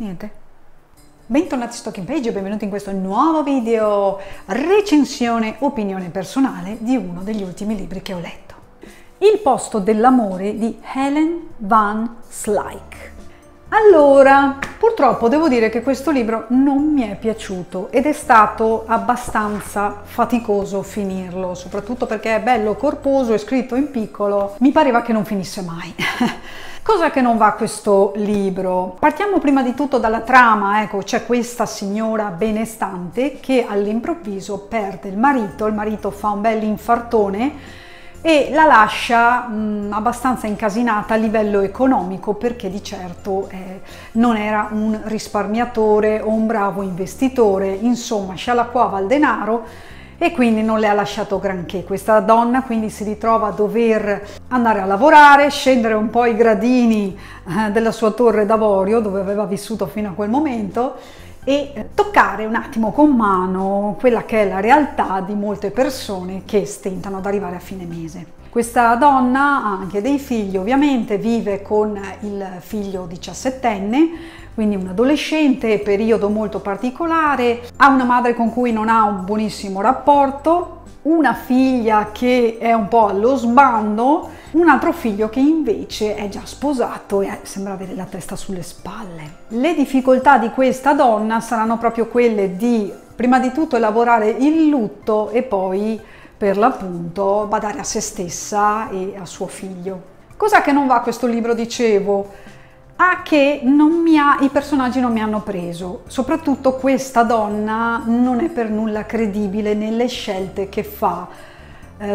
Niente. Bentornati su Talking Page e benvenuti in questo nuovo video recensione opinione personale di uno degli ultimi libri che ho letto. Il posto dell'amore di Helen Van Slyke. Allora, purtroppo devo dire che questo libro non mi è piaciuto ed è stato abbastanza faticoso finirlo, soprattutto perché è bello corposo e scritto in piccolo, mi pareva che non finisse mai. Cosa che non va questo libro? Partiamo prima di tutto dalla trama, ecco, c'è questa signora benestante che all'improvviso perde il marito fa un bel infartone e la lascia abbastanza incasinata a livello economico perché di certo non era un risparmiatore o un bravo investitore, insomma scialacquava il denaro e quindi non le ha lasciato granché. Questa donna quindi si ritrova a dover andare a lavorare, scendere un po' i gradini della sua torre d'avorio dove aveva vissuto fino a quel momento e toccare un attimo con mano quella che è la realtà di molte persone che stentano ad arrivare a fine mese. Questa donna ha anche dei figli, ovviamente vive con il figlio 17enne, quindi un adolescente, periodo molto particolare, ha una madre con cui non ha un buonissimo rapporto, una figlia che è un po' allo sbando, un altro figlio che invece è già sposato e sembra avere la testa sulle spalle. Le difficoltà di questa donna saranno proprio quelle di, prima di tutto, elaborare il lutto e poi, per l'appunto, badare a se stessa e a suo figlio. Cosa che non va a questo libro, dicevo? I personaggi non mi hanno preso, soprattutto questa donna non è per nulla credibile nelle scelte che fa,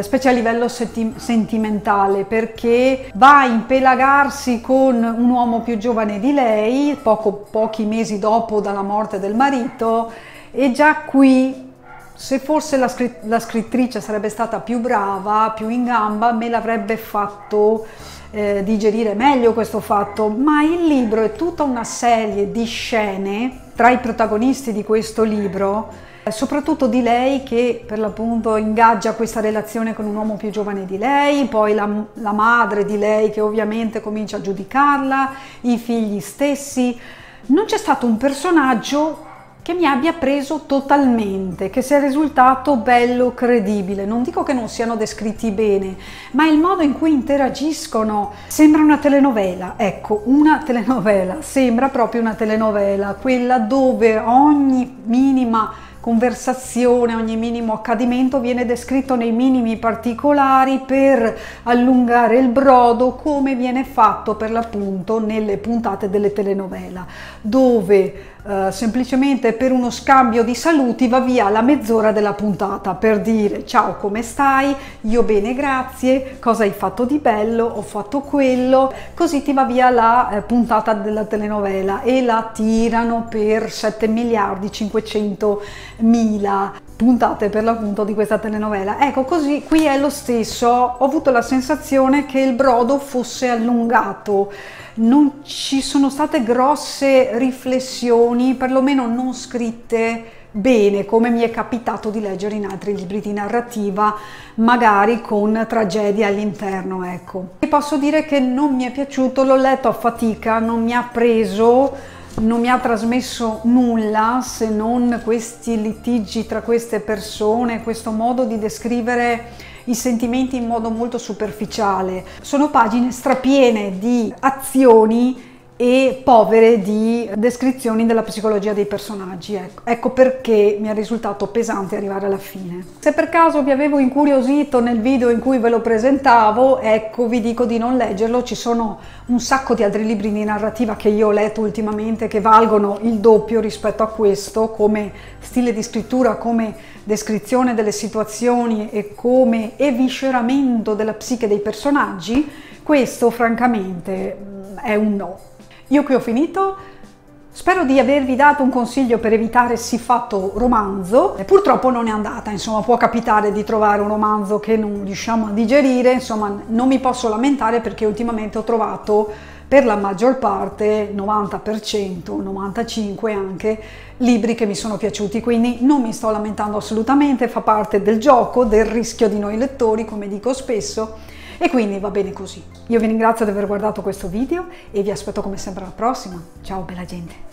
specie a livello sentimentale, perché va a impelagarsi con un uomo più giovane di lei pochi mesi dopo dalla morte del marito e già qui, se forse la scrittrice sarebbe stata più brava, più in gamba, me l'avrebbe fatto digerire meglio questo fatto, ma il libro è tutta una serie di scene tra i protagonisti di questo libro, soprattutto di lei che per l'appunto ingaggia questa relazione con un uomo più giovane di lei, poi la madre di lei che ovviamente comincia a giudicarla, i figli stessi. Non c'è stato un personaggio che mi abbia preso totalmente, che sia risultato bello credibile. Non dico che non siano descritti bene, ma il modo in cui interagiscono sembra una telenovela, ecco, una telenovela, sembra proprio una telenovela, quella dove ogni minima conversazione, ogni minimo accadimento viene descritto nei minimi particolari per allungare il brodo, come viene fatto per l'appunto nelle puntate delle telenovela, dove semplicemente per uno scambio di saluti va via la mezz'ora della puntata per dire ciao, come stai, io bene grazie, cosa hai fatto di bello, ho fatto quello, così ti va via la puntata della telenovela e la tirano per 7.500.000 puntate per l'appunto di questa telenovela. Ecco, così qui è lo stesso, ho avuto la sensazione che il brodo fosse allungato, non ci sono state grosse riflessioni, perlomeno non scritte bene, come mi è capitato di leggere in altri libri di narrativa, magari con tragedie all'interno, ecco. E posso dire che non mi è piaciuto, l'ho letto a fatica, non mi ha preso, non mi ha trasmesso nulla se non questi litigi tra queste persone, questo modo di descrivere i sentimenti in modo molto superficiale. Sono pagine strapiene di azioni e povere di descrizioni della psicologia dei personaggi, ecco perché mi è risultato pesante arrivare alla fine. Se per caso vi avevo incuriosito nel video in cui ve lo presentavo, ecco, vi dico di non leggerlo, ci sono un sacco di altri libri di narrativa che io ho letto ultimamente che valgono il doppio rispetto a questo come stile di scrittura, come descrizione delle situazioni e come evisceramento della psiche dei personaggi. Questo francamente è un no. Io qui ho finito, spero di avervi dato un consiglio per evitare siffatto romanzo, purtroppo non è andata, insomma può capitare di trovare un romanzo che non riusciamo a digerire, insomma non mi posso lamentare perché ultimamente ho trovato per la maggior parte, 90%, 95% anche, libri che mi sono piaciuti, quindi non mi sto lamentando assolutamente, fa parte del gioco, del rischio di noi lettori, come dico spesso. E quindi va bene così. Io vi ringrazio di aver guardato questo video e vi aspetto come sempre alla prossima. Ciao bella gente!